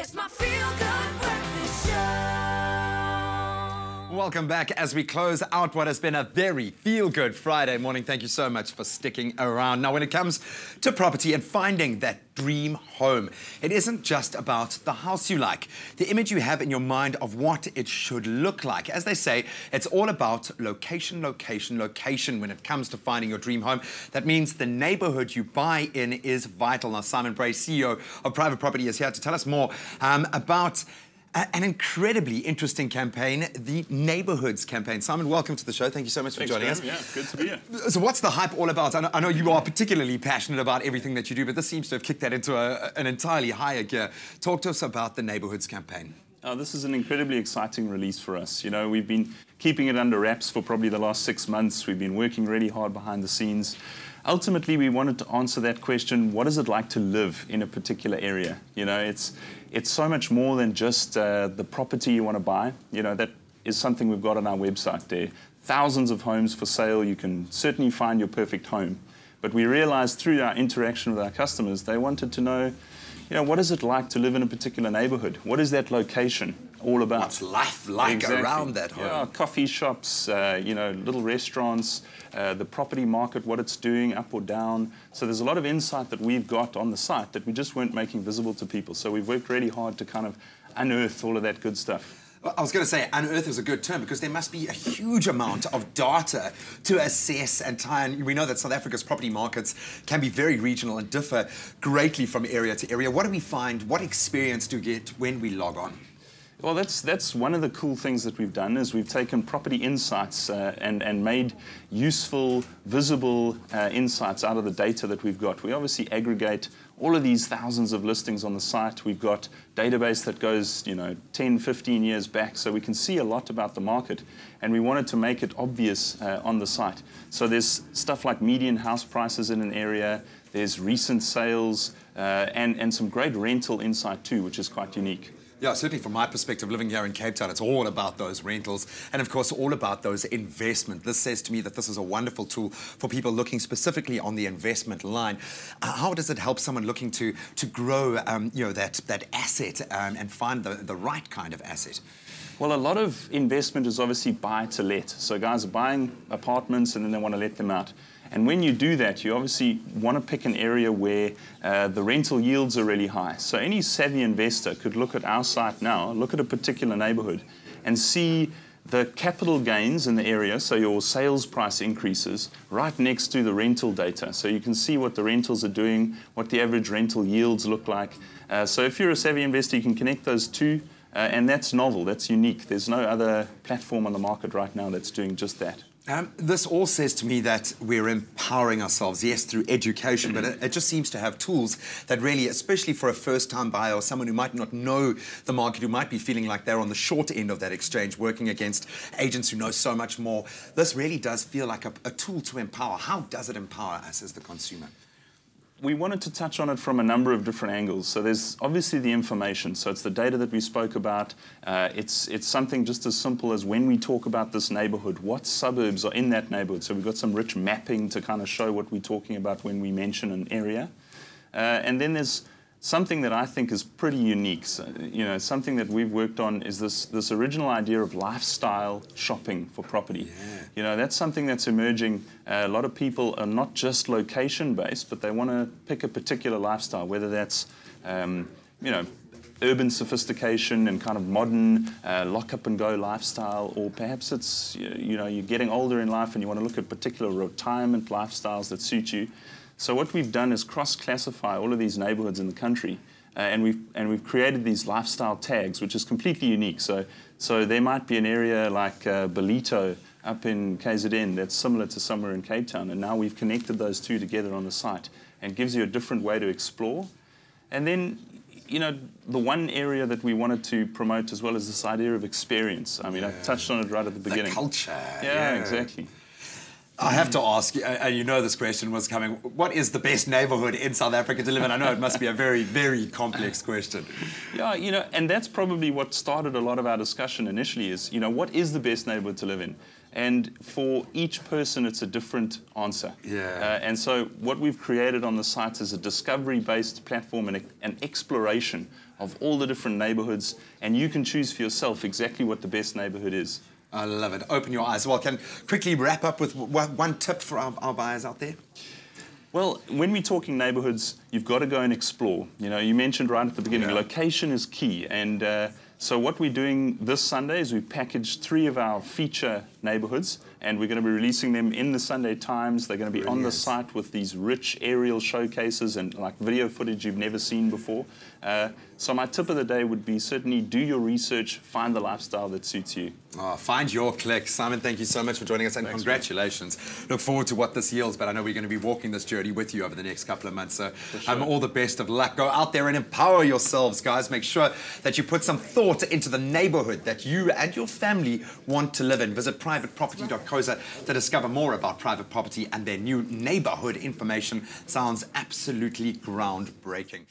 It's my feel-good breakfast show. Welcome back as we close out what has been a very feel-good Friday morning. Thank you so much for sticking around. Now, when it comes to property and finding that dream home, it isn't just about the house you like. The image you have in your mind of what it should look like. As they say, it's all about location, location, location when it comes to finding your dream home. That means the neighborhood you buy in is vital. Now, Simon Bray, CEO of Private Property, is here to tell us more about an incredibly interesting campaign, the Neighbourhoods campaign. Simon, welcome to the show. Thank you so much for joining us. Yeah, good to be here. So what's the hype all about? I know you are particularly passionate about everything that you do, but this seems to have kicked that into an entirely higher gear. Talk to us about the Neighbourhoods campaign. This is an incredibly exciting release for us. You know, we've been keeping it under wraps for probably the last 6 months. We've been working really hard behind the scenes. Ultimately, we wanted to answer that question, what is it like to live in a particular area? You know, it's so much more than just the property you want to buy. You know, that is something we've got on our website there. Thousands of homes for sale. You can certainly find your perfect home. But we realized through our interaction with our customers, they wanted to know, you know, what is it like to live in a particular neighborhood? What is that location all about? What's life like around that home? Yeah, coffee shops, you know, little restaurants, the property market, what it's doing, up or down. So there's a lot of insight that we've got on the site that we just weren't making visible to people. So we've worked really hard to kind of unearth all of that good stuff. I was going to say unearth is a good term because there must be a huge amount of data to assess and tie in. We know that South Africa's property markets can be very regional and differ greatly from area to area. What do we find? What experience do we get when we log on? Well, that's one of the cool things that we've done is we've taken property insights and made useful, visible insights out of the data that we've got. We obviously aggregate all of these thousands of listings on the site. We've got a database that goes, you know, 10, 15 years back, so we can see a lot about the market, and we wanted to make it obvious on the site. So there's stuff like median house prices in an area, there's recent sales, and some great rental insight too, which is quite unique. Yeah, certainly from my perspective, living here in Cape Town, it's all about those rentals and, of course, all about those investment. This says to me that this is a wonderful tool for people looking specifically on the investment line. How does it help someone looking to grow, you know, that asset and find the right kind of asset? Well, a lot of investment is obviously buy to let. So guys are buying apartments and then they want to let them out. And when you do that, you obviously want to pick an area where the rental yields are really high. So any savvy investor could look at our site now, look at a particular neighborhood, and see the capital gains in the area, so your sales price increases, right next to the rental data. So you can see what the rentals are doing, what the average rental yields look like. So if you're a savvy investor, you can connect those two. And that's novel, that's unique. There's no other platform on the market right now that's doing just that. This all says to me that we're empowering ourselves, yes, through education, but it just seems to have tools that really, especially for a first-time buyer or someone who might not know the market, who might be feeling like they're on the short end of that exchange, working against agents who know so much more. This really does feel like a tool to empower. How does it empower us as the consumer? We wanted to touch on it from a number of different angles. So there's obviously the information. So it's the data that we spoke about. It's something just as simple as when we talk about this neighborhood, what suburbs are in that neighborhood. So we've got some rich mapping to kind of show what we're talking about when we mention an area. And then there's something that I think is pretty unique. So, you know, something that we've worked on is this original idea of lifestyle shopping for property. Yeah. You know, that's something that's emerging. A lot of people are not just location-based, but they want to pick a particular lifestyle, whether that's, you know, urban sophistication and kind of modern lock-up-and-go lifestyle, or perhaps it's, you know, you're getting older in life and you want to look at particular retirement lifestyles that suit you. So what we've done is cross-classify all of these neighborhoods in the country, and we've created these lifestyle tags, which is completely unique. So there might be an area like Belito up in KZN that's similar to somewhere in Cape Town, and now we've connected those two together on the site, and gives you a different way to explore. And then, you know, the one area that we wanted to promote as well is this idea of experience. I mean, I touched on it right at the beginning. The culture. Yeah, exactly. I have to ask, and you know this question was coming, what is the best neighbourhood in South Africa to live in? I know it must be a very, very complex question. Yeah, you know, and that's probably what started a lot of our discussion initially is, you know, what is the best neighbourhood to live in? And for each person, it's a different answer. Yeah. And so what we've created on the site is a discovery-based platform and an exploration of all the different neighbourhoods, and you can choose for yourself exactly what the best neighbourhood is. I love it. Open your eyes. Well, can quickly wrap up with one tip for our buyers out there? Well, when we're talking neighbourhoods, you've got to go and explore. You know, you mentioned right at the beginning, yeah, location is key. And so what we're doing this Sunday is we've packaged 3 of our feature neighbourhoods, and we're going to be releasing them in the Sunday Times. They're going to be on the site with these rich aerial showcases and like video footage you've never seen before. So my tip of the day would be certainly do your research, find the lifestyle that suits you. Oh, find your click. Simon, thank you so much for joining us, and thanks, congratulations. Man. Look forward to what this yields, but I know we're going to be walking this journey with you over the next couple of months, so sure, all the best of luck. Go out there and empower yourselves, guys. Make sure that you put some thought into the neighbourhood that you and your family want to live in. Visit PrivateProperty.coza to discover more about Private Property and their new neighbourhood information. Sounds absolutely groundbreaking.